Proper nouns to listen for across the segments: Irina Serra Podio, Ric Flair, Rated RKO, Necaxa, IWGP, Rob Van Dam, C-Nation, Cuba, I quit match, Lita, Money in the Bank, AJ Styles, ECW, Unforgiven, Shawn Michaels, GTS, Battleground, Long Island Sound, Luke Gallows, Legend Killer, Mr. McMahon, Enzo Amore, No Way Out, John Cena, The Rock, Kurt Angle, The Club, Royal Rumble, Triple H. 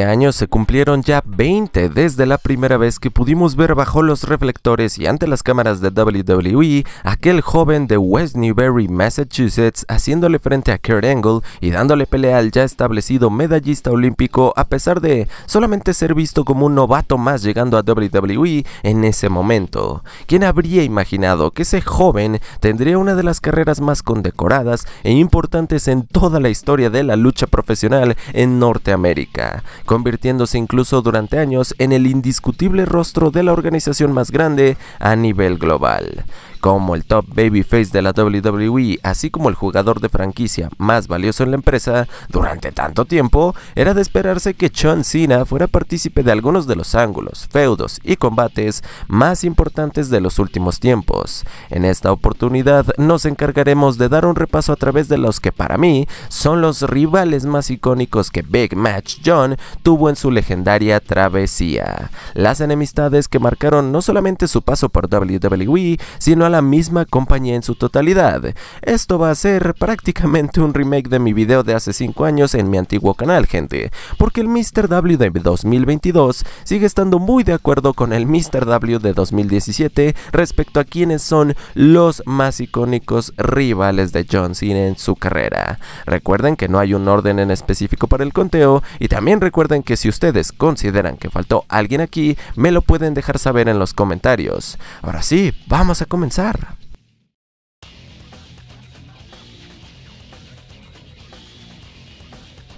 este año se cumplieron ya 20 desde la primera vez que pudimos ver bajo los reflectores y ante las cámaras de WWE aquel joven de West Newbury, Massachusetts, haciéndole frente a Kurt Angle y dándole pelea al ya establecido medallista olímpico, a pesar de solamente ser visto como un novato más llegando a WWE en ese momento. ¿Quién habría imaginado que ese joven tendría una de las carreras más condecoradas e importantes en toda la historia de la lucha profesional en Norteamérica, convirtiéndose incluso durante años en el indiscutible rostro de la organización más grande a nivel global? Como el top babyface de la WWE, así como el jugador de franquicia más valioso en la empresa durante tanto tiempo, era de esperarse que John Cena fuera partícipe de algunos de los ángulos, feudos y combates más importantes de los últimos tiempos. En esta oportunidad nos encargaremos de dar un repaso a través de los que para mí son los rivales más icónicos que Big Match John tuvo en su legendaria travesía, las enemistades que marcaron no solamente su paso por WWE, sino la misma compañía en su totalidad. Esto va a ser prácticamente un remake de mi video de hace 5 años en mi antiguo canal, gente, porque el Mr. W de 2022 sigue estando muy de acuerdo con el Mr. W de 2017 respecto a quienes son los más icónicos rivales de John Cena en su carrera. Recuerden que no hay un orden en específico para el conteo, y también recuerden que si ustedes consideran que faltó alguien aquí, me lo pueden dejar saber en los comentarios. Ahora sí, vamos a comenzar.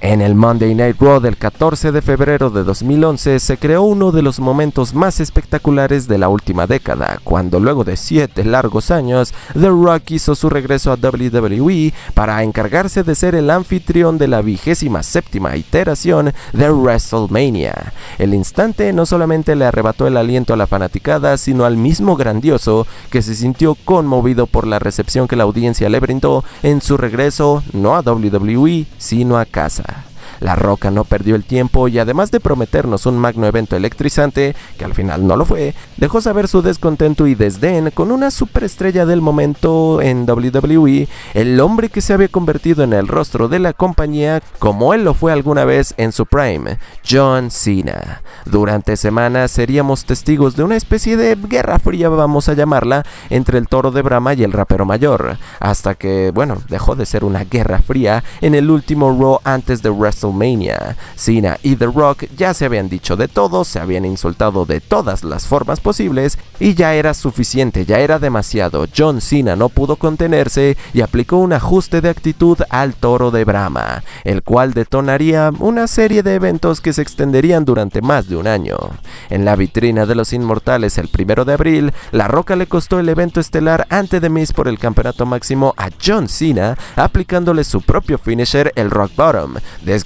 En el Monday Night Raw del 14 de febrero de 2011 se creó uno de los momentos más espectaculares de la última década, cuando luego de 7 largos años, The Rock hizo su regreso a WWE para encargarse de ser el anfitrión de la 27ª iteración de WrestleMania. El instante no solamente le arrebató el aliento a la fanaticada, sino al mismo grandioso, que se sintió conmovido por la recepción que la audiencia le brindó en su regreso no a WWE, sino a casa. La Roca no perdió el tiempo y, además de prometernos un magno evento electrizante, que al final no lo fue, dejó saber su descontento y desdén con una superestrella del momento en WWE, el hombre que se había convertido en el rostro de la compañía como él lo fue alguna vez en su prime, John Cena. Durante semanas seríamos testigos de una especie de guerra fría, vamos a llamarla, entre el Toro de Brahma y el Rapero Mayor, hasta que, bueno, dejó de ser una guerra fría en el último Raw antes de WrestleMania. Cena y The Rock ya se habían dicho de todo, se habían insultado de todas las formas posibles y ya era suficiente, ya era demasiado. John Cena no pudo contenerse y aplicó un ajuste de actitud al Toro de Brahma, el cual detonaría una serie de eventos que se extenderían durante más de un año. En la vitrina de los inmortales el 1 de abril, La Roca le costó el evento estelar ante The Miz por el campeonato máximo a John Cena, aplicándole su propio finisher, el Rock Bottom,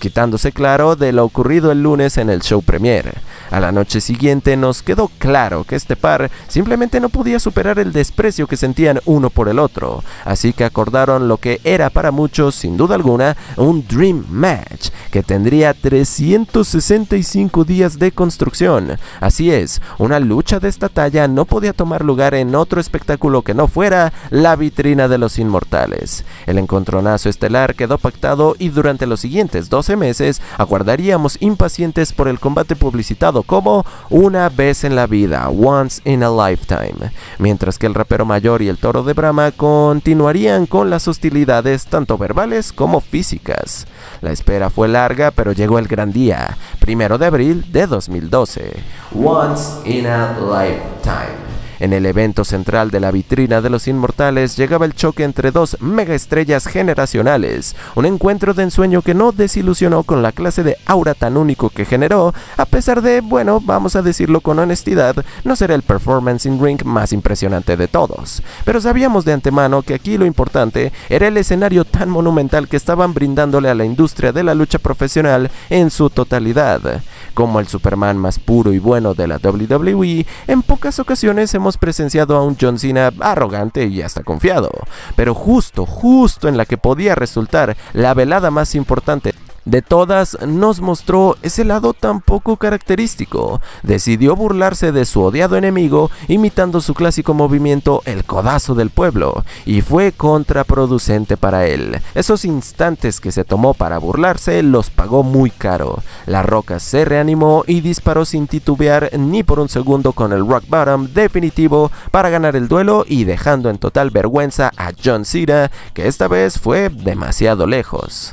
quitándose claro de lo ocurrido el lunes en el show premier. A la noche siguiente nos quedó claro que este par simplemente no podía superar el desprecio que sentían uno por el otro, así que acordaron lo que era para muchos, sin duda alguna, un Dream Match, que tendría 365 días de construcción. Así es, una lucha de esta talla no podía tomar lugar en otro espectáculo que no fuera la vitrina de los inmortales. El encontronazo estelar quedó pactado y durante los siguientes 12 meses aguardaríamos impacientes por el combate publicitado como una vez en la vida, once in a lifetime, mientras que el Rapero Mayor y el Toro de Brahma continuarían con las hostilidades tanto verbales como físicas. La espera fue larga, pero llegó el gran día, 1 de abril de 2012, once in a lifetime. En el evento central de la vitrina de los inmortales llegaba el choque entre dos megaestrellas generacionales, un encuentro de ensueño que no desilusionó con la clase de aura tan único que generó, a pesar de, bueno, vamos a decirlo con honestidad, no será el performance in ring más impresionante de todos, pero sabíamos de antemano que aquí lo importante era el escenario tan monumental que estaban brindándole a la industria de la lucha profesional en su totalidad. Como el Superman más puro y bueno de la WWE, en pocas ocasiones hemos presenciado a un John Cena arrogante y hasta confiado, pero justo en la que podía resultar la velada más importante de todas nos mostró ese lado tan poco característico. Decidió burlarse de su odiado enemigo imitando su clásico movimiento, el codazo del pueblo, y fue contraproducente para él. Esos instantes que se tomó para burlarse los pagó muy caro. La Roca se reanimó y disparó sin titubear ni por un segundo con el Rock Bottom definitivo para ganar el duelo y dejando en total vergüenza a John Cena, que esta vez fue demasiado lejos.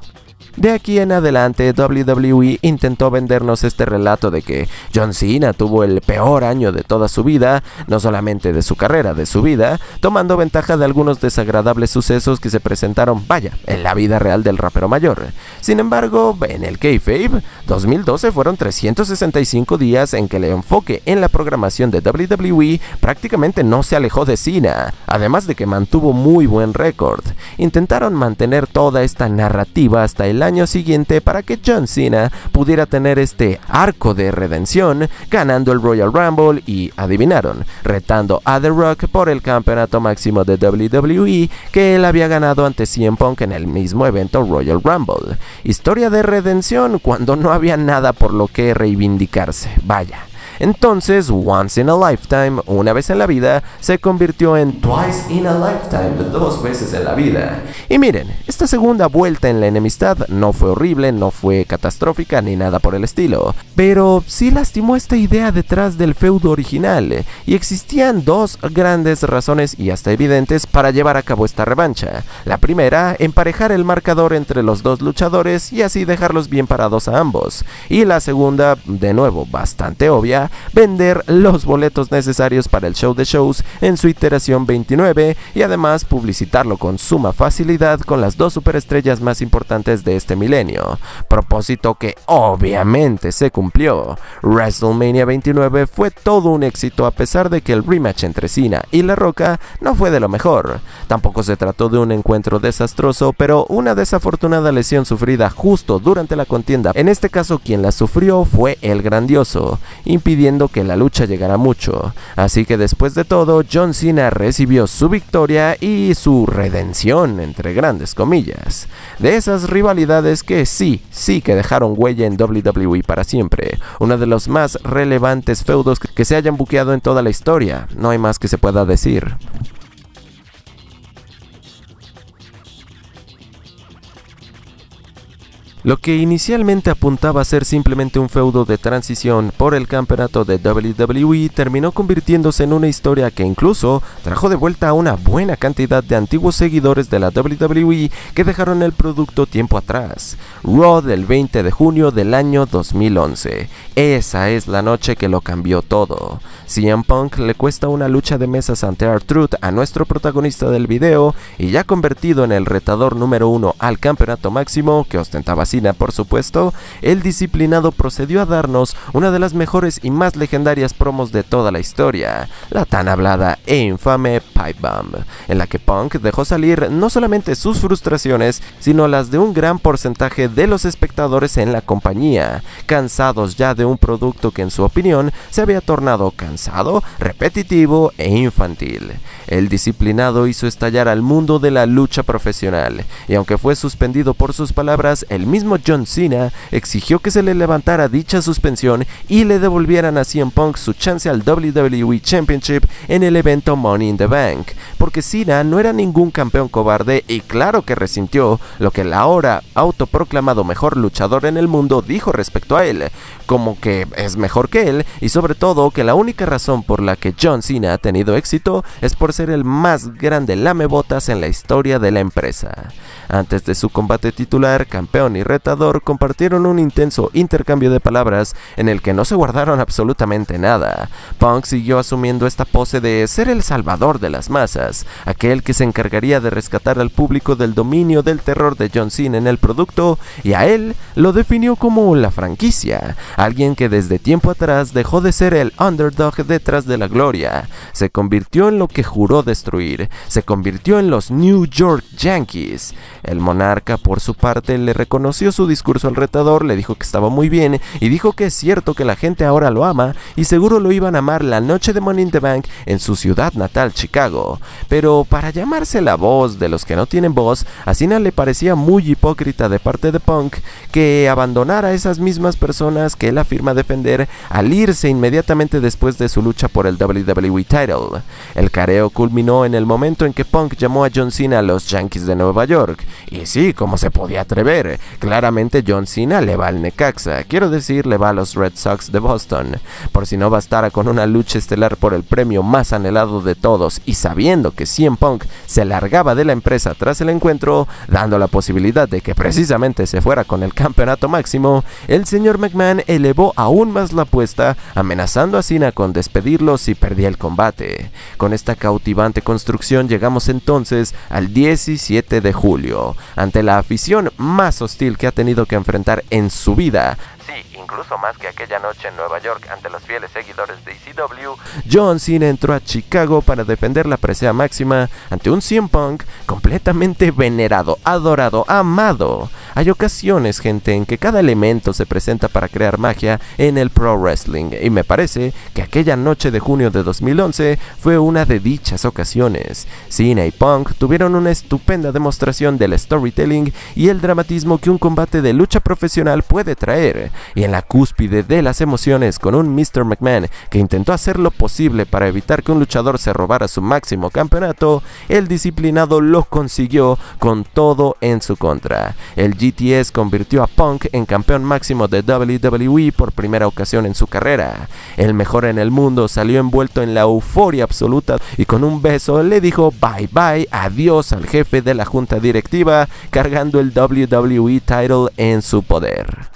De aquí en adelante, WWE intentó vendernos este relato de que John Cena tuvo el peor año de toda su vida, no solamente de su carrera, de su vida, tomando ventaja de algunos desagradables sucesos que se presentaron, vaya, en la vida real del rapero mayor. Sin embargo, en el kayfabe, 2012 fueron 365 días en que el enfoque en la programación de WWE prácticamente no se alejó de Cena, además de que mantuvo muy buen récord. Intentaron mantener toda esta narrativa hasta el año siguiente para que John Cena pudiera tener este arco de redención, ganando el Royal Rumble y, adivinaron, retando a The Rock por el campeonato máximo de WWE que él había ganado ante CM Punk en el mismo evento Royal Rumble. Historia de redención cuando no había nada por lo que reivindicarse, vaya. Entonces, Once in a Lifetime, una vez en la vida, se convirtió en Twice in a Lifetime, dos veces en la vida. Y miren, esta segunda vuelta en la enemistad no fue horrible, no fue catastrófica ni nada por el estilo, pero sí lastimó esta idea detrás del feudo original, y existían dos grandes razones y hasta evidentes para llevar a cabo esta revancha. La primera, emparejar el marcador entre los dos luchadores y así dejarlos bien parados a ambos, y la segunda, de nuevo, bastante obvia, vender los boletos necesarios para el show de shows en su iteración 29 y además publicitarlo con suma facilidad con las dos superestrellas más importantes de este milenio, propósito que obviamente se cumplió. WrestleMania 29 fue todo un éxito a pesar de que el rematch entre Cena y La Roca no fue de lo mejor. Tampoco se trató de un encuentro desastroso, pero una desafortunada lesión sufrida justo durante la contienda, en este caso quien la sufrió fue el Grandioso, impidiendo que la lucha llegara mucho. Así que después de todo, John Cena recibió su victoria y su redención, entre grandes comillas. De esas rivalidades que sí que dejaron huella en WWE para siempre. Uno de los más relevantes feudos que se hayan buqueado en toda la historia. No hay más que se pueda decir. Lo que inicialmente apuntaba a ser simplemente un feudo de transición por el campeonato de WWE terminó convirtiéndose en una historia que incluso trajo de vuelta a una buena cantidad de antiguos seguidores de la WWE que dejaron el producto tiempo atrás. Raw del 20 de junio del año 2011. Esa es la noche que lo cambió todo. CM Punk le cuesta una lucha de mesas ante R-Truth a nuestro protagonista del video, y ya convertido en el retador número uno al campeonato máximo que ostentaba, por supuesto, el disciplinado procedió a darnos una de las mejores y más legendarias promos de toda la historia, la tan hablada e infame Pipe Bomb, en la que Punk dejó salir no solamente sus frustraciones, sino las de un gran porcentaje de los espectadores en la compañía, cansados ya de un producto que en su opinión se había tornado cansado, repetitivo e infantil. El disciplinado hizo estallar al mundo de la lucha profesional, y aunque fue suspendido por sus palabras, el mismo John Cena exigió que se le levantara dicha suspensión y le devolvieran a CM Punk su chance al WWE Championship en el evento Money in the Bank, porque Cena no era ningún campeón cobarde y claro que resintió lo que el ahora autoproclamado mejor luchador en el mundo dijo respecto a él, como que es mejor que él y sobre todo que la única razón por la que John Cena ha tenido éxito es por ser el más grande lamebotas en la historia de la empresa. Antes de su combate titular, campeón y retador compartieron un intenso intercambio de palabras en el que no se guardaron absolutamente nada. Punk siguió asumiendo esta pose de ser el salvador de las masas, aquel que se encargaría de rescatar al público del dominio del terror de John Cena en el producto, y a él lo definió como la franquicia, alguien que desde tiempo atrás dejó de ser el underdog detrás de la gloria, se convirtió en lo que juró destruir, se convirtió en los New York Yankees. El monarca por su parte le reconoció agradeció su discurso al retador, le dijo que estaba muy bien y dijo que es cierto que la gente ahora lo ama y seguro lo iban a amar la noche de Money in the Bank en su ciudad natal, Chicago. Pero para llamarse la voz de los que no tienen voz, a Cena le parecía muy hipócrita de parte de Punk que abandonara a esas mismas personas que él afirma defender al irse inmediatamente después de su lucha por el WWE Title. El careo culminó en el momento en que Punk llamó a John Cena a los Yankees de Nueva York. Y sí, como se podía atrever, claramente John Cena le va al Necaxa, quiero decir, le va a los Red Sox de Boston. Por si no bastara con una lucha estelar por el premio más anhelado de todos y sabiendo que CM Punk se largaba de la empresa tras el encuentro, dando la posibilidad de que precisamente se fuera con el campeonato máximo, el señor McMahon elevó aún más la apuesta, amenazando a Cena con despedirlo si perdía el combate. Con esta cautivante construcción llegamos entonces al 17 de julio, ante la afición más hostil que ha tenido que enfrentar en su vida. Sí, incluso más que aquella noche en Nueva York ante los fieles seguidores de ECW, John Cena entró a Chicago para defender la presea máxima ante un CM Punk completamente venerado, adorado, amado. Hay ocasiones, gente, en que cada elemento se presenta para crear magia en el pro wrestling, y me parece que aquella noche de junio de 2011 fue una de dichas ocasiones. Cena y Punk tuvieron una estupenda demostración del storytelling y el dramatismo que un combate de lucha profesional puede traer. Y en la cúspide de las emociones, con un Mr. McMahon que intentó hacer lo posible para evitar que un luchador se robara su máximo campeonato, el disciplinado lo consiguió con todo en su contra. El GTS convirtió a Punk en campeón máximo de WWE por primera ocasión en su carrera. El mejor en el mundo salió envuelto en la euforia absoluta y con un beso le dijo bye bye, adiós al jefe de la junta directiva, cargando el WWE title en su poder.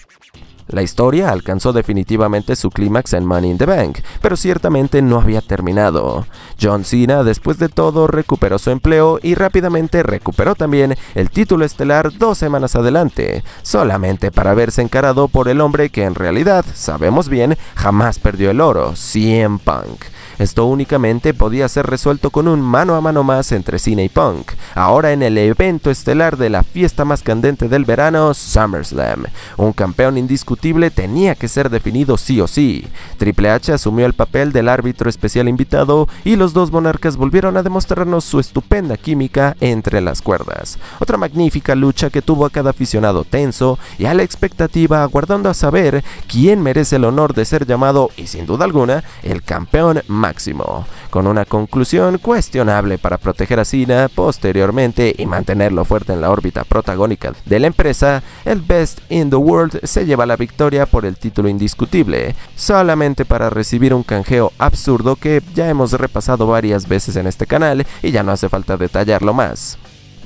La historia alcanzó definitivamente su clímax en Money in the Bank, pero ciertamente no había terminado. John Cena, después de todo, recuperó su empleo y rápidamente recuperó también el título estelar 2 semanas adelante, solamente para verse encarado por el hombre que en realidad, sabemos bien, jamás perdió el oro, CM Punk. Esto únicamente podía ser resuelto con un mano a mano más entre Cena y Punk, ahora en el evento estelar de la fiesta más candente del verano, SummerSlam. Un campeón indiscutible tenía que ser definido sí o sí. Triple H asumió el papel del árbitro especial invitado y los dos monarcas volvieron a demostrarnos su estupenda química entre las cuerdas. Otra magnífica lucha que tuvo a cada aficionado tenso y a la expectativa, aguardando a saber quién merece el honor de ser llamado, y sin duda alguna, el campeón máximo, con una conclusión cuestionable para proteger a Cena posteriormente y mantenerlo fuerte en la órbita protagónica de la empresa. El Best in the World se lleva la victoria por el título indiscutible, solamente para recibir un canjeo absurdo que ya hemos repasado varias veces en este canal y ya no hace falta detallarlo más.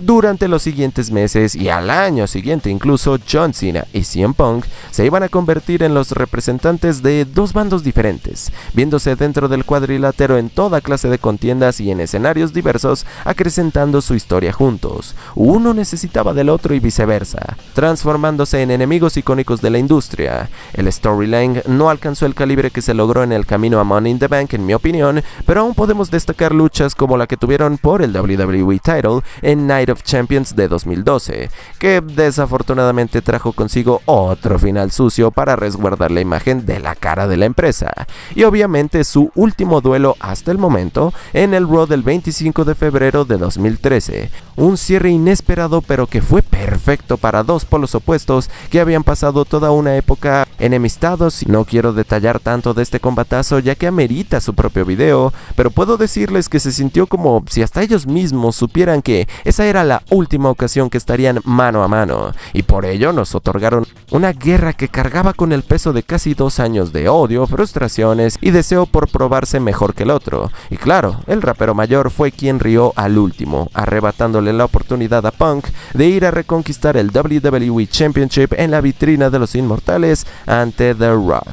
Durante los siguientes meses y al año siguiente incluso, John Cena y CM Punk se iban a convertir en los representantes de dos bandos diferentes, viéndose dentro del cuadrilátero en toda clase de contiendas y en escenarios diversos, acrecentando su historia juntos. Uno necesitaba del otro y viceversa, transformándose en enemigos icónicos de la industria. El storyline no alcanzó el calibre que se logró en el camino a Money in the Bank, en mi opinión, pero aún podemos destacar luchas como la que tuvieron por el WWE Title en Night of Champions de 2012, que desafortunadamente trajo consigo otro final sucio para resguardar la imagen de la cara de la empresa, y obviamente su último duelo hasta el momento en el Raw del 25 de febrero de 2013, un cierre inesperado pero que fue perfecto para dos polos opuestos que habían pasado toda una época enemistados. No quiero detallar tanto de este combatazo ya que amerita su propio video, pero puedo decirles que se sintió como si hasta ellos mismos supieran que esa era la última ocasión que estarían mano a mano, y por ello nos otorgaron una guerra que cargaba con el peso de casi 2 años de odio, frustraciones y deseo por probarse mejor que el otro. Y claro, el rapero mayor fue quien rió al último, arrebatándole la oportunidad a Punk de ir a reconquistar el WWE Championship en la vitrina de los inmortales ante The Rock.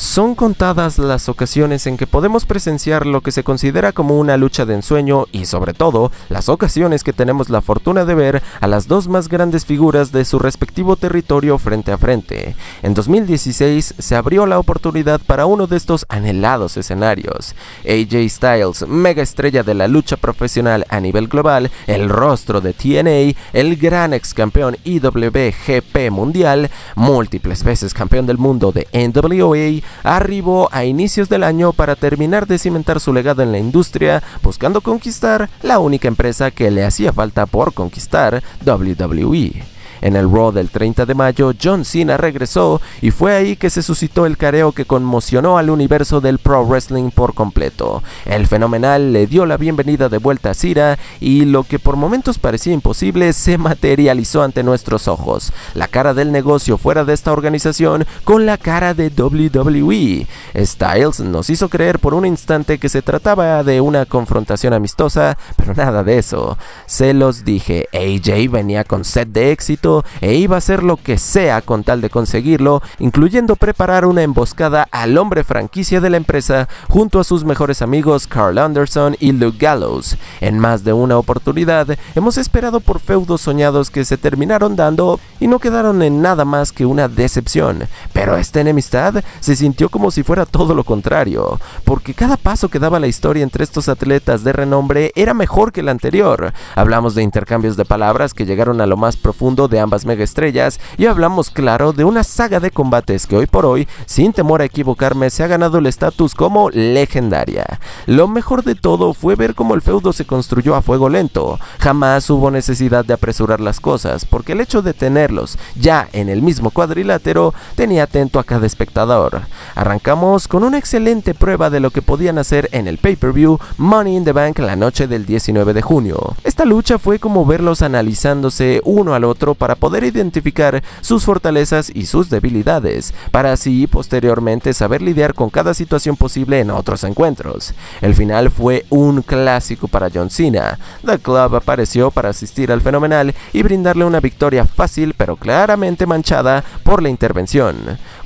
Son contadas las ocasiones en que podemos presenciar lo que se considera como una lucha de ensueño y sobre todo las ocasiones que tenemos la fortuna de ver a las dos más grandes figuras de su respectivo territorio frente a frente. En 2016 se abrió la oportunidad para uno de estos anhelados escenarios. AJ Styles, mega estrella de la lucha profesional a nivel global, el rostro de TNA, el gran ex campeón IWGP mundial, múltiples veces campeón del mundo de NWA, arribó a inicios del año para terminar de cimentar su legado en la industria, buscando conquistar la única empresa que le hacía falta por conquistar, WWE. En el Raw del 30 de mayo, John Cena regresó y fue ahí que se suscitó el careo que conmocionó al universo del pro wrestling por completo. El fenomenal le dio la bienvenida de vuelta a Cena y lo que por momentos parecía imposible se materializó ante nuestros ojos. La cara del negocio fuera de esta organización con la cara de WWE. Styles nos hizo creer por un instante que se trataba de una confrontación amistosa, pero nada de eso. Se los dije, AJ venía con sed de éxito e iba a hacer lo que sea con tal de conseguirlo, incluyendo preparar una emboscada al hombre franquicia de la empresa junto a sus mejores amigos Carl Anderson y Luke Gallows. En más de una oportunidad hemos esperado por feudos soñados que se terminaron dando y no quedaron en nada más que una decepción, pero esta enemistad se sintió como si fuera todo lo contrario, porque cada paso que daba la historia entre estos atletas de renombre era mejor que el anterior. Hablamos de intercambios de palabras que llegaron a lo más profundo de ambas megaestrellas y hablamos, claro, de una saga de combates que hoy por hoy, sin temor a equivocarme, se ha ganado el estatus como legendaria. Lo mejor de todo fue ver cómo el feudo se construyó a fuego lento. Jamás hubo necesidad de apresurar las cosas, porque el hecho de tenerlos ya en el mismo cuadrilátero tenía atento a cada espectador. Arrancamos con una excelente prueba de lo que podían hacer en el pay-per-view Money in the Bank la noche del 19 de junio. Esta lucha fue como verlos analizándose uno al otro para poder identificar sus fortalezas y sus debilidades, para así posteriormente saber lidiar con cada situación posible en otros encuentros. El final fue un clásico para John Cena. The Club apareció para asistir al fenomenal y brindarle una victoria fácil pero claramente manchada por la intervención.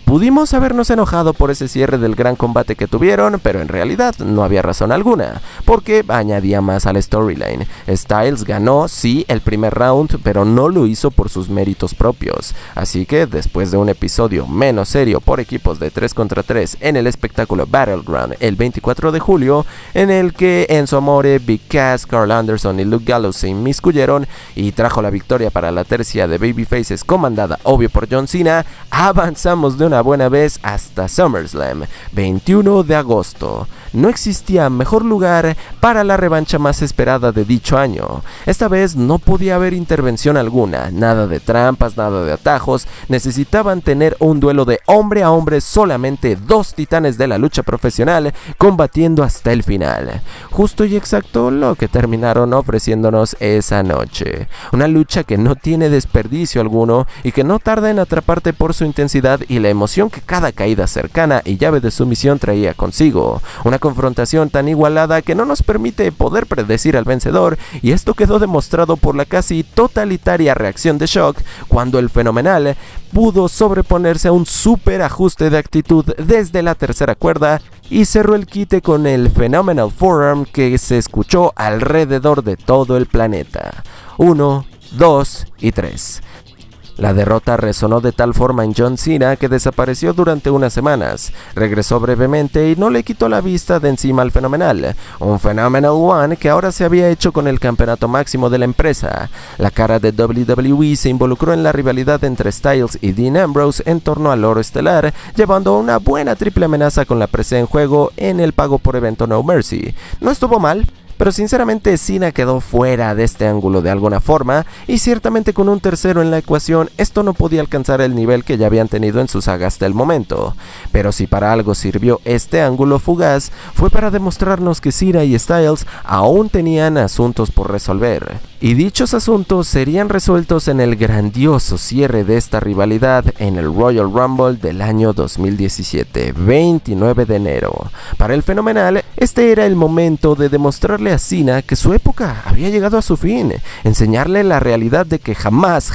Pudimos habernos enojado por ese cierre del gran combate que tuvieron, pero en realidad no había razón alguna, porque añadía más a la storyline. Styles ganó, sí, el primer round, pero no lo hizo por sus méritos propios, así que después de un episodio menos serio por equipos de 3 contra 3 en el espectáculo Battleground el 24 de julio, en el que Enzo Amore, Big Cass, Carl Anderson y Luke Gallows se inmiscuyeron y trajo la victoria para la tercia de babyfaces comandada obvio por John Cena, avanzamos de una buena vez hasta SummerSlam, 21 de agosto. No existía mejor lugar para la revancha más esperada de dicho año. Esta vez no podía haber intervención alguna, nada de trampas, nada de atajos, necesitaban tener un duelo de hombre a hombre, solamente dos titanes de la lucha profesional combatiendo hasta el final. Justo y exacto lo que terminaron ofreciéndonos esa noche. Una lucha que no tiene desperdicio alguno y que no tarda en atraparte por su intensidad y la emoción que cada caída cercana y llave de sumisión traía consigo. Una confrontación tan igualada que no nos permite poder predecir al vencedor, y esto quedó demostrado por la casi totalitaria reacción de shock cuando el fenomenal pudo sobreponerse a un súper ajuste de actitud desde la tercera cuerda y cerró el quite con el Phenomenal Forearm que se escuchó alrededor de todo el planeta. 1, 2 y 3. La derrota resonó de tal forma en John Cena que desapareció durante unas semanas, regresó brevemente y no le quitó la vista de encima al fenomenal, un Phenomenal One que ahora se había hecho con el campeonato máximo de la empresa. La cara de WWE se involucró en la rivalidad entre Styles y Dean Ambrose en torno al oro estelar, llevando una buena triple amenaza con la presea en juego en el pago por evento No Mercy. No estuvo mal, pero sinceramente Cena quedó fuera de este ángulo de alguna forma, y ciertamente con un tercero en la ecuación esto no podía alcanzar el nivel que ya habían tenido en su saga hasta el momento. Pero si para algo sirvió este ángulo fugaz, fue para demostrarnos que Cena y Styles aún tenían asuntos por resolver. y dichos asuntos serían resueltos en el grandioso cierre de esta rivalidad en el Royal Rumble del año 2017, 29 de enero. Para el fenomenal, este era el momento de demostrarle a Cena que su época había llegado a su fin, enseñarle la realidad de que jamás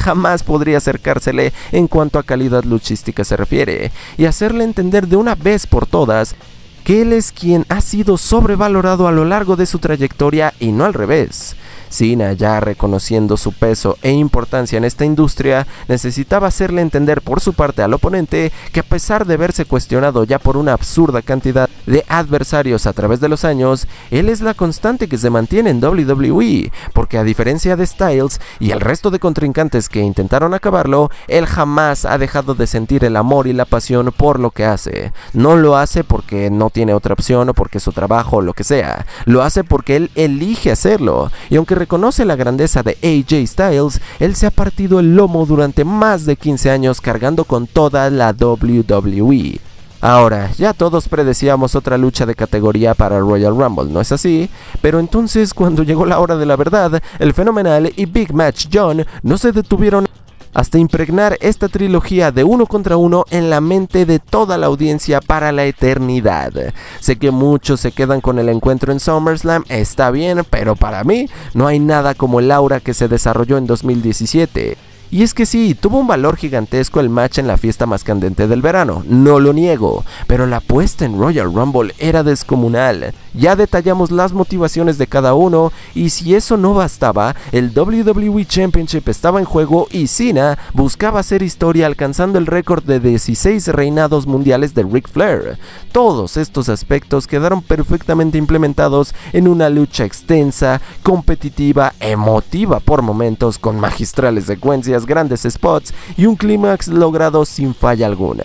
podría acercársele en cuanto a calidad luchística se refiere, y hacerle entender de una vez por todas que él es quien ha sido sobrevalorado a lo largo de su trayectoria y no al revés. Cena, ya reconociendo su peso e importancia en esta industria, necesitaba hacerle entender por su parte al oponente que, a pesar de verse cuestionado ya por una absurda cantidad de adversarios a través de los años, él es la constante que se mantiene en WWE, porque a diferencia de Styles y el resto de contrincantes que intentaron acabarlo, él jamás ha dejado de sentir el amor y la pasión por lo que hace. No lo hace porque no tiene otra opción o porque es su trabajo o lo que sea, lo hace porque él elige hacerlo, y aunque reconoce la grandeza de AJ Styles, él se ha partido el lomo durante más de 15 años cargando con toda la WWE. Ahora, ya todos predecíamos otra lucha de categoría para el Royal Rumble, ¿no es así? Pero entonces, cuando llegó la hora de la verdad, el fenomenal y Big Match John no se detuvieron hasta impregnar esta trilogía de 1 contra 1 en la mente de toda la audiencia para la eternidad. Sé que muchos se quedan con el encuentro en SummerSlam, está bien, pero para mí no hay nada como el aura que se desarrolló en 2017. Y es que sí, tuvo un valor gigantesco el match en la fiesta más candente del verano, no lo niego, pero la apuesta en Royal Rumble era descomunal. Ya detallamos las motivaciones de cada uno, y si eso no bastaba, el WWE Championship estaba en juego y Cena buscaba hacer historia alcanzando el récord de 16 reinados mundiales de Ric Flair. Todos estos aspectos quedaron perfectamente implementados en una lucha extensa, competitiva, emotiva por momentos, con magistrales secuencias, grandes spots y un clímax logrado sin falla alguna.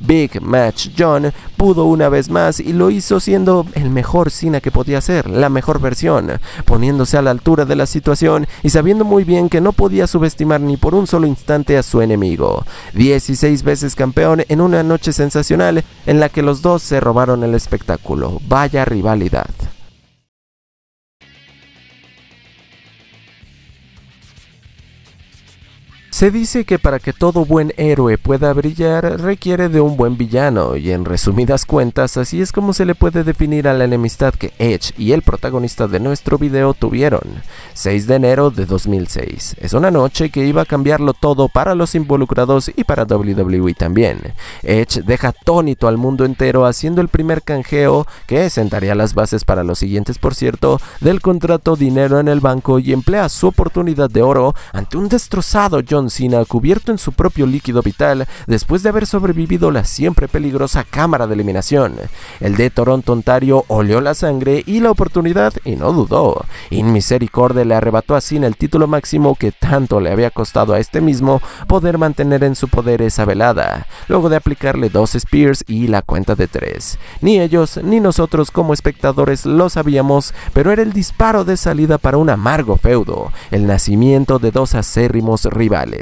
Big Match John pudo una vez más, y lo hizo siendo el mejor Cena que podía ser, la mejor versión, poniéndose a la altura de la situación y sabiendo muy bien que no podía subestimar ni por un solo instante a su enemigo. 16 veces campeón en una noche sensacional en la que los dos se robaron el espectáculo. Vaya rivalidad. Se dice que para que todo buen héroe pueda brillar requiere de un buen villano, y en resumidas cuentas así es como se le puede definir a la enemistad que Edge y el protagonista de nuestro video tuvieron. 6 de enero de 2006, es una noche que iba a cambiarlo todo para los involucrados y para WWE también. Edge deja atónito al mundo entero haciendo el primer canjeo, que sentaría las bases para los siguientes por cierto, del contrato dinero en el banco, y emplea su oportunidad de oro ante un destrozado John Cena cubierto en su propio líquido vital después de haber sobrevivido la siempre peligrosa cámara de eliminación. El de Toronto, Ontario, olió la sangre y la oportunidad y no dudó. In misericordia le arrebató a Cena el título máximo que tanto le había costado a este mismo poder mantener en su poder esa velada, luego de aplicarle 2 spears y la cuenta de 3. Ni ellos ni nosotros como espectadores lo sabíamos, pero era el disparo de salida para un amargo feudo, el nacimiento de dos acérrimos rivales.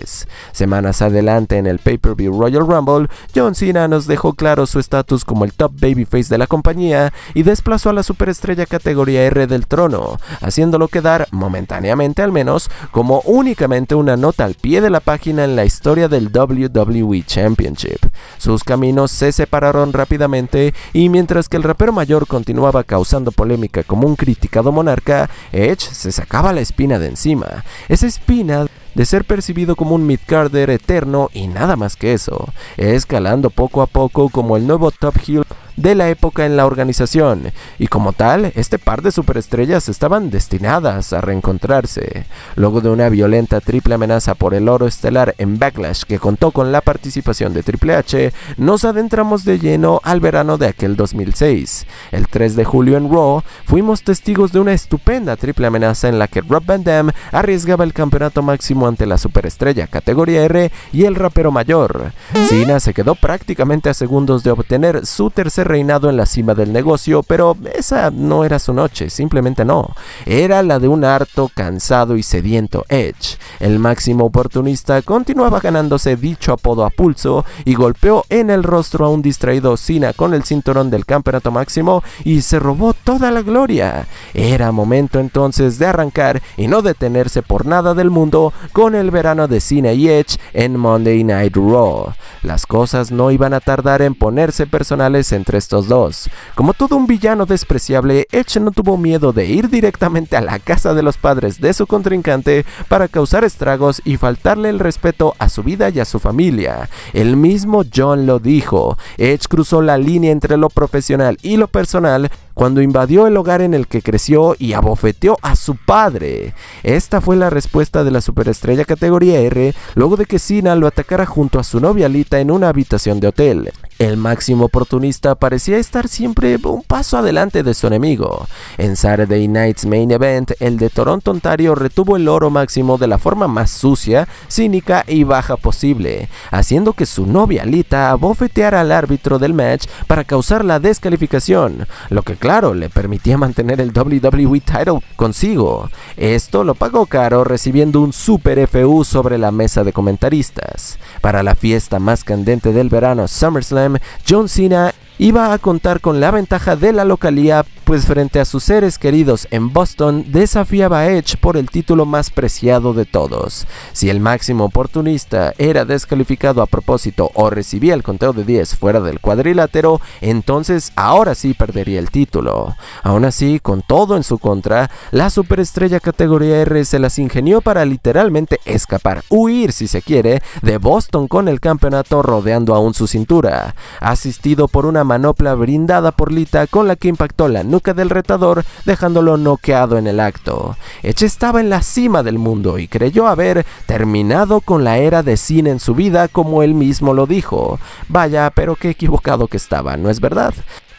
Semanas adelante en el pay-per-view Royal Rumble, John Cena nos dejó claro su estatus como el top babyface de la compañía y desplazó a la superestrella categoría R del trono, haciéndolo quedar, momentáneamente al menos, como únicamente una nota al pie de la página en la historia del WWE Championship. Sus caminos se separaron rápidamente, y mientras que el rapero mayor continuaba causando polémica como un criticado monarca, Edge se sacaba la espina de encima, esa espina de ser percibido como un mid-carder eterno y nada más que eso, escalando poco a poco como el nuevo top heel de la época en la organización, y como tal, este par de superestrellas estaban destinadas a reencontrarse. Luego de una violenta triple amenaza por el oro estelar en Backlash que contó con la participación de Triple H, nos adentramos de lleno al verano de aquel 2006. El 3 de julio en Raw, fuimos testigos de una estupenda triple amenaza en la que Rob Van Dam arriesgaba el campeonato máximo ante la superestrella categoría R y el rapero mayor. Cena se quedó prácticamente a segundos de obtener su tercer reinado en la cima del negocio, pero esa no era su noche, simplemente no. Era la de un harto, cansado y sediento Edge. El máximo oportunista continuaba ganándose dicho apodo a pulso y golpeó en el rostro a un distraído Cena con el cinturón del campeonato máximo y se robó toda la gloria. Era momento entonces de arrancar y no detenerse por nada del mundo con el verano de Cena y Edge en Monday Night Raw. Las cosas no iban a tardar en ponerse personales entre estos dos. Como todo un villano despreciable, Edge no tuvo miedo de ir directamente a la casa de los padres de su contrincante para causar estragos y faltarle el respeto a su vida y a su familia. El mismo John lo dijo: Edge cruzó la línea entre lo profesional y lo personal cuando invadió el hogar en el que creció y abofeteó a su padre. Esta fue la respuesta de la superestrella categoría R luego de que Cena lo atacara junto a su novia Lita en una habitación de hotel. El máximo oportunista parecía estar siempre un paso adelante de su enemigo. En Saturday Night's Main Event, el de Toronto, Ontario, retuvo el oro máximo de la forma más sucia, cínica y baja posible, haciendo que su novia Lita abofeteara al árbitro del match para causar la descalificación, lo que claro, le permitía mantener el WWE title consigo. Esto lo pagó caro recibiendo un super FU sobre la mesa de comentaristas. Para la fiesta más candente del verano, SummerSlam, John Cena iba a contar con la ventaja de la localía, pues frente a sus seres queridos en Boston, desafiaba a Edge por el título más preciado de todos. Si el máximo oportunista era descalificado a propósito o recibía el conteo de 10 fuera del cuadrilátero, entonces ahora sí perdería el título. Aún así, con todo en su contra, la superestrella categoría R se las ingenió para literalmente escapar, huir si se quiere, de Boston con el campeonato rodeando aún su cintura, asistido por una manopla brindada por Lita con la que impactó la nuca del retador dejándolo noqueado en el acto. Edge estaba en la cima del mundo y creyó haber terminado con la era de Cena en su vida, como él mismo lo dijo. Vaya, pero qué equivocado que estaba, ¿no es verdad?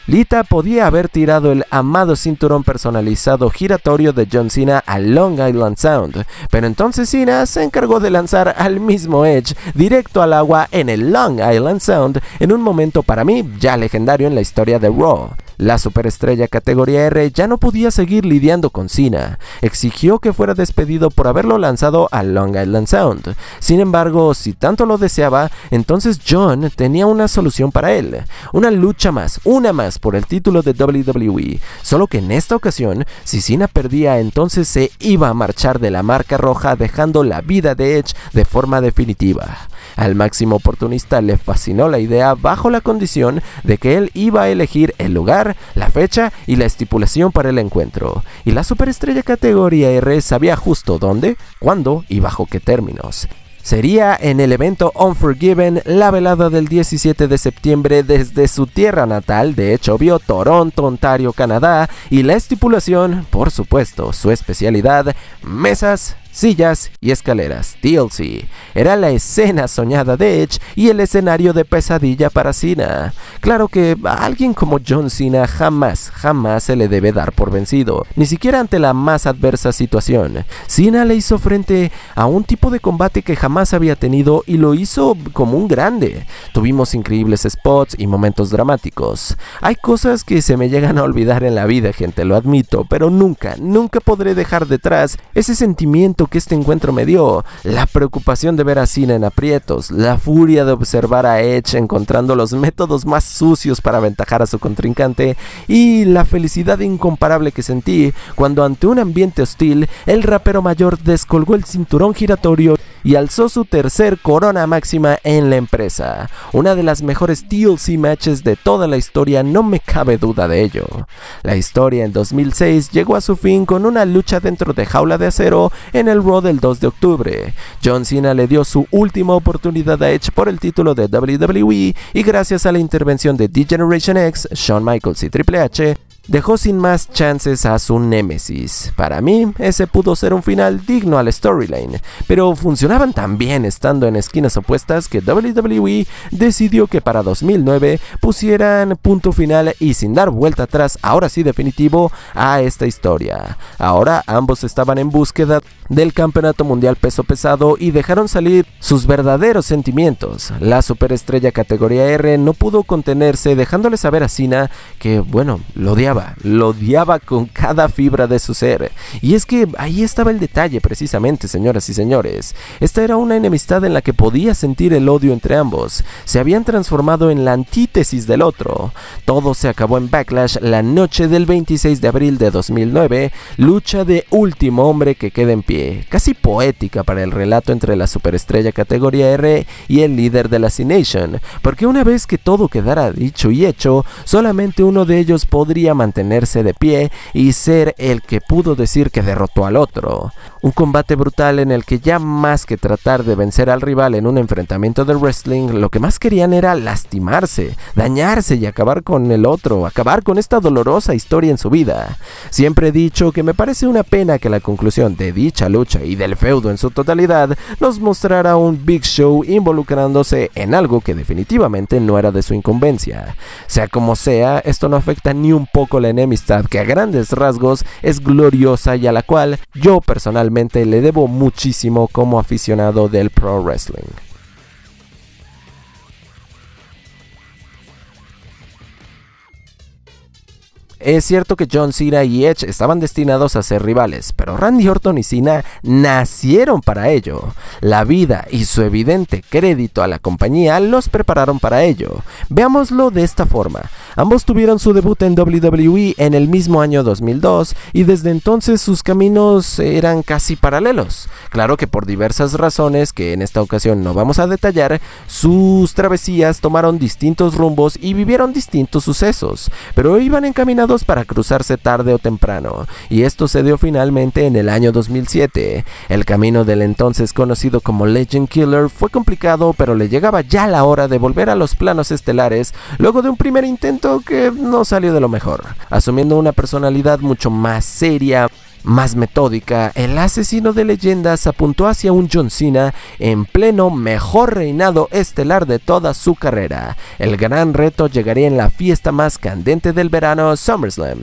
Lita podía haber tirado el amado cinturón personalizado giratorio de John Cena a Long Island Sound, pero entonces Cena se encargó de lanzar al mismo Edge directo al agua en el Long Island Sound en un momento para mí ya legendario en la historia de Raw. La superestrella categoría R ya no podía seguir lidiando con Cena, exigió que fuera despedido por haberlo lanzado a Long Island Sound. Sin embargo, si tanto lo deseaba, entonces John tenía una solución para él, una lucha más, por el título de WWE, solo que en esta ocasión, si Cena perdía, entonces se iba a marchar de la marca roja dejando la vida de Edge de forma definitiva. Al máximo oportunista le fascinó la idea bajo la condición de que él iba a elegir el lugar, la fecha y la estipulación para el encuentro, y la superestrella categoría R sabía justo dónde, cuándo y bajo qué términos. Sería en el evento Unforgiven, la velada del 17 de septiembre desde su tierra natal, de hecho vio Toronto, Ontario, Canadá, y la estipulación, por supuesto, su especialidad, mesas, sillas y escaleras. TLC era la escena soñada de Edge y el escenario de pesadilla para Cena. Claro que a alguien como John Cena jamás se le debe dar por vencido, ni siquiera ante la más adversa situación. Cena le hizo frente a un tipo de combate que jamás había tenido y lo hizo como un grande. Tuvimos increíbles spots y momentos dramáticos. Hay cosas que se me llegan a olvidar en la vida, gente, lo admito, pero nunca podré dejar detrás ese sentimiento que este encuentro me dio, la preocupación de ver a Cena en aprietos, la furia de observar a Edge encontrando los métodos más sucios para aventajar a su contrincante y la felicidad incomparable que sentí cuando ante un ambiente hostil el rapero mayor descolgó el cinturón giratorio y alzó su tercer corona máxima en la empresa. Una de las mejores TLC matches de toda la historia, no me cabe duda de ello. La historia en 2006 llegó a su fin con una lucha dentro de jaula de acero en el Raw del 2 de octubre. John Cena le dio su última oportunidad a Edge por el título de WWE y gracias a la intervención de D-Generation X, Shawn Michaels y Triple H, dejó sin más chances a su némesis. Para mí, ese pudo ser un final digno al storyline, pero funcionaban tan bien estando en esquinas opuestas que WWE decidió que para 2009 pusieran punto final y sin dar vuelta atrás, ahora sí definitivo, a esta historia. Ahora ambos estaban en búsqueda del campeonato mundial peso pesado y dejaron salir sus verdaderos sentimientos. La superestrella categoría R no pudo contenerse, dejándole saber a Cena que, bueno, lo odiaba con cada fibra de su ser. Y es que ahí estaba el detalle precisamente, señoras y señores. Esta era una enemistad en la que podía sentir el odio entre ambos. Se habían transformado en la antítesis del otro. Todo se acabó en Backlash la noche del 26 de abril de 2009, lucha de último hombre que queda en pie. Casi poética para el relato entre la superestrella categoría R y el líder de la C-Nation, porque una vez que todo quedara dicho y hecho, solamente uno de ellos podría mantenerse de pie y ser el que pudo decir que derrotó al otro. Un combate brutal en el que, ya más que tratar de vencer al rival en un enfrentamiento de wrestling, lo que más querían era lastimarse, dañarse y acabar con el otro, acabar con esta dolorosa historia en su vida. Siempre he dicho que me parece una pena que la conclusión de dicha lucha y del feudo en su totalidad nos mostrará un Big Show involucrándose en algo que definitivamente no era de su incumbencia. Sea como sea, esto no afecta ni un poco la enemistad que a grandes rasgos es gloriosa y a la cual yo personalmente le debo muchísimo como aficionado del pro wrestling. Es cierto que John Cena y Edge estaban destinados a ser rivales, pero Randy Orton y Cena nacieron para ello. La vida y su evidente crédito a la compañía los prepararon para ello. Veámoslo de esta forma. Ambos tuvieron su debut en WWE en el mismo año 2002 y desde entonces sus caminos eran casi paralelos. Claro que por diversas razones que en esta ocasión no vamos a detallar, sus travesías tomaron distintos rumbos y vivieron distintos sucesos, pero iban encaminados para cruzarse tarde o temprano, y esto se dio finalmente en el año 2007. El camino del entonces conocido como Legend Killer fue complicado, pero le llegaba ya la hora de volver a los planos estelares luego de un primer intento que no salió de lo mejor. Asumiendo una personalidad mucho más seria, más metódica, el asesino de leyendas apuntó hacia un John Cena en pleno mejor reinado estelar de toda su carrera. El gran reto llegaría en la fiesta más candente del verano, SummerSlam.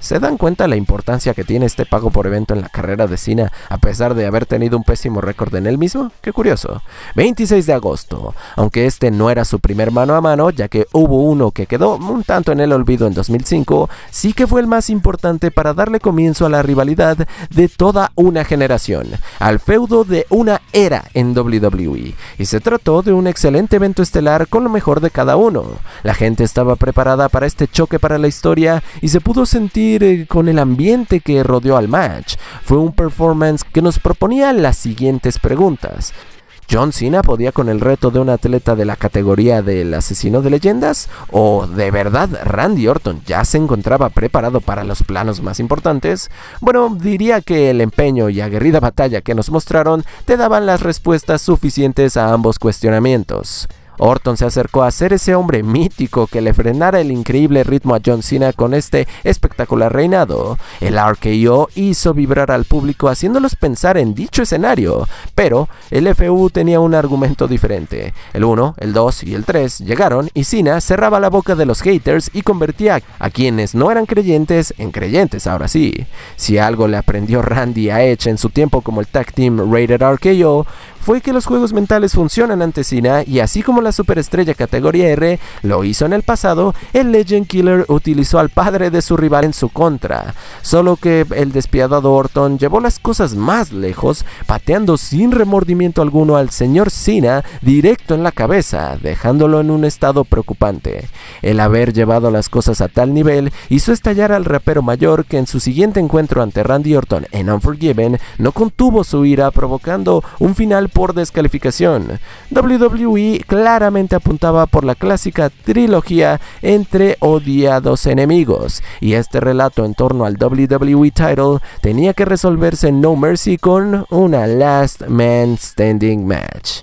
¿Se dan cuenta la importancia que tiene este pago por evento en la carrera de Cena, a pesar de haber tenido un pésimo récord en él mismo? ¡Qué curioso! 26 de agosto. Aunque este no era su primer mano a mano, ya que hubo uno que quedó un tanto en el olvido en 2005, sí que fue el más importante para darle comienzo a la rivalidad de toda una generación, al feudo de una era en WWE, y se trató de un excelente evento estelar con lo mejor de cada uno. La gente estaba preparada para este choque para la historia y se pudo sentir con el ambiente que rodeó al match. Fue un performance que nos proponía las siguientes preguntas. ¿John Cena podía con el reto de un atleta de la categoría del asesino de leyendas? ¿O de verdad Randy Orton ya se encontraba preparado para los planos más importantes? Bueno, diría que el empeño y aguerrida batalla que nos mostraron te daban las respuestas suficientes a ambos cuestionamientos. Orton se acercó a ser ese hombre mítico que le frenara el increíble ritmo a John Cena con este espectacular reinado. El RKO hizo vibrar al público haciéndolos pensar en dicho escenario, pero el FU tenía un argumento diferente. El 1, el 2 y el 3 llegaron y Cena cerraba la boca de los haters y convertía a quienes no eran creyentes en creyentes ahora sí. Si algo le aprendió Randy a Edge en su tiempo como el Tag Team Rated RKO, fue que los juegos mentales funcionan ante Cena, y así como la superestrella categoría R lo hizo en el pasado, el Legend Killer utilizó al padre de su rival en su contra, solo que el despiadado Orton llevó las cosas más lejos, pateando sin remordimiento alguno al señor Cena directo en la cabeza, dejándolo en un estado preocupante. El haber llevado las cosas a tal nivel hizo estallar al rapero mayor, que en su siguiente encuentro ante Randy Orton en Unforgiven no contuvo su ira, provocando un final por descalificación. WWE claramente apuntaba por la clásica trilogía entre odiados enemigos, y este relato en torno al WWE title tenía que resolverse en No Mercy con una Last Man Standing match.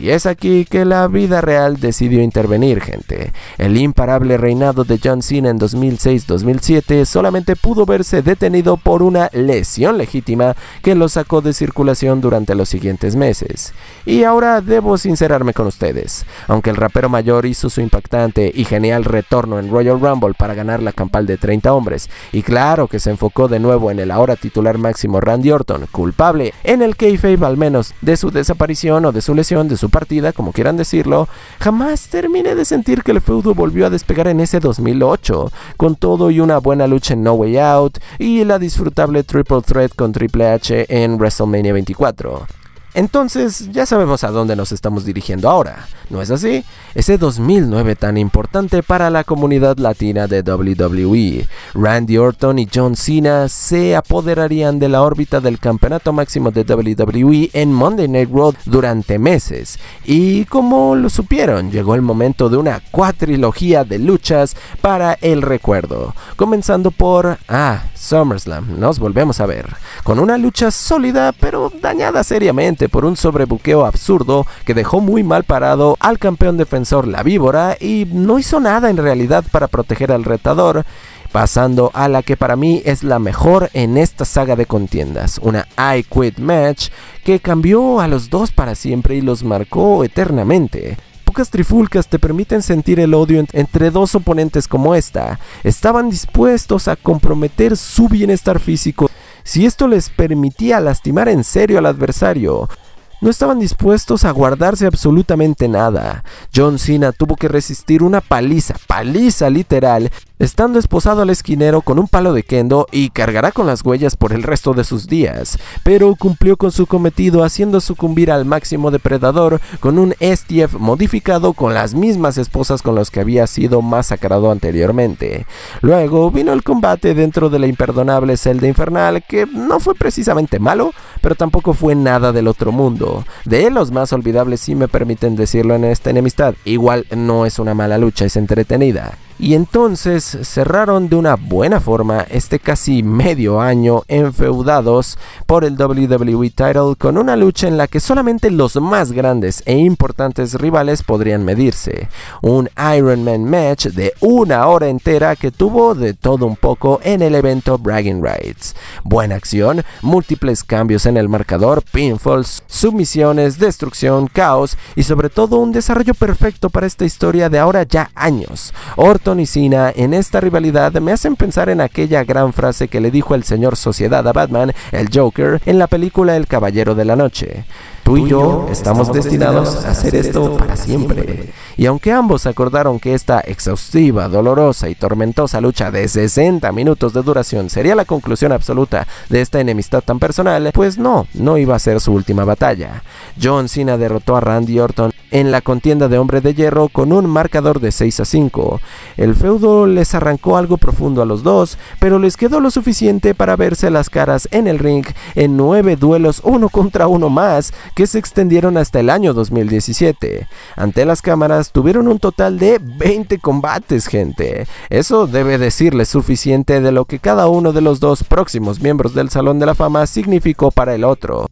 Y es aquí que la vida real decidió intervenir, gente. El imparable reinado de John Cena en 2006-2007 solamente pudo verse detenido por una lesión legítima que lo sacó de circulación durante los siguientes meses. Y ahora debo sincerarme con ustedes, aunque el rapero mayor hizo su impactante y genial retorno en Royal Rumble para ganar la campal de 30 hombres, y claro que se enfocó de nuevo en el ahora titular máximo Randy Orton, culpable en el kayfabe al menos de su desaparición o de su lesión, de su partida, como quieran decirlo, jamás terminé de sentir que el feudo volvió a despegar en ese 2008, con todo y una buena lucha en No Way Out y la disfrutable Triple Threat con Triple H en WrestleMania 24. Entonces ya sabemos a dónde nos estamos dirigiendo ahora, ¿no es así? Ese 2009 tan importante para la comunidad latina de WWE, Randy Orton y John Cena se apoderarían de la órbita del campeonato máximo de WWE en Monday Night Raw durante meses, y como lo supieron, llegó el momento de una cuatrilogía de luchas para el recuerdo, comenzando por SummerSlam, nos volvemos a ver, con una lucha sólida pero dañada seriamente por un sobrebuqueo absurdo que dejó muy mal parado al campeón defensor La Víbora y no hizo nada en realidad para proteger al retador, pasando a la que para mí es la mejor en esta saga de contiendas, una I Quit Match que cambió a los dos para siempre y los marcó eternamente. Pocas trifulcas te permiten sentir el odio entre dos oponentes como esta, estaban dispuestos a comprometer su bienestar físico si esto les permitía lastimar en serio al adversario. No estaban dispuestos a guardarse absolutamente nada. John Cena tuvo que resistir una paliza literal, estando esposado al esquinero con un palo de kendo y cargará con las huellas por el resto de sus días, pero cumplió con su cometido haciendo sucumbir al máximo depredador con un STF modificado con las mismas esposas con las que había sido masacrado anteriormente. Luego vino el combate dentro de la imperdonable celda infernal, que no fue precisamente malo, pero tampoco fue nada del otro mundo, de los más olvidables si me permiten decirlo en esta enemistad, igual no es una mala lucha, es entretenida. Y entonces cerraron de una buena forma este casi medio año enfeudados por el WWE title con una lucha en la que solamente los más grandes e importantes rivales podrían medirse. Un Iron Man match de una hora entera que tuvo de todo un poco en el evento Bragging Rights. Buena acción, múltiples cambios en el marcador, pinfalls, sumisiones, destrucción, caos y sobre todo un desarrollo perfecto para esta historia de ahora ya años. Orton y Cena en esta rivalidad me hacen pensar en aquella gran frase que le dijo el señor Sociedad a Batman, el Joker, en la película El Caballero de la Noche. Tú y yo estamos destinados a hacer esto para siempre. Y aunque ambos acordaron que esta exhaustiva, dolorosa y tormentosa lucha de 60 minutos de duración sería la conclusión absoluta de esta enemistad tan personal, pues no iba a ser su última batalla. John Cena derrotó a Randy Orton en la contienda de Hombre de Hierro con un marcador de 6-5. El feudo les arrancó algo profundo a los dos, pero les quedó lo suficiente para verse las caras en el ring en 9 duelos 1 contra 1 más, que se extendieron hasta el año 2017. Ante las cámaras tuvieron un total de 20 combates, gente. Eso debe decirles suficiente de lo que cada uno de los dos próximos miembros del Salón de la Fama significó para el otro.